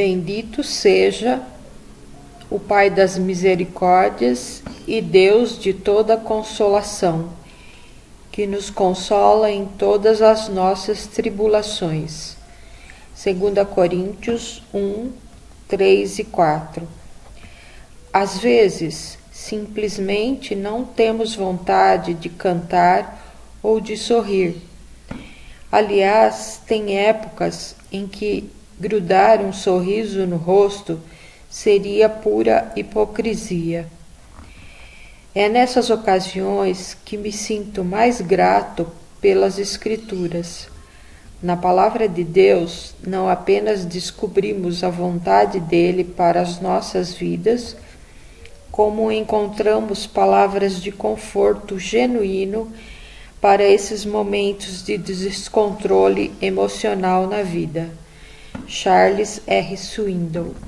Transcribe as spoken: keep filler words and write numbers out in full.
Bendito seja o Pai das misericórdias e Deus de toda consolação, que nos consola em todas as nossas tribulações. Segunda Coríntios um, três e quatro. Às vezes, simplesmente não temos vontade de cantar ou de sorrir. Aliás, tem épocas em que grudar um sorriso no rosto seria pura hipocrisia. É nessas ocasiões que me sinto mais grato pelas Escrituras. Na palavra de Deus, não apenas descobrimos a vontade dele para as nossas vidas, como encontramos palavras de conforto genuíno para esses momentos de descontrole emocional na vida. Charles R. Swindoll.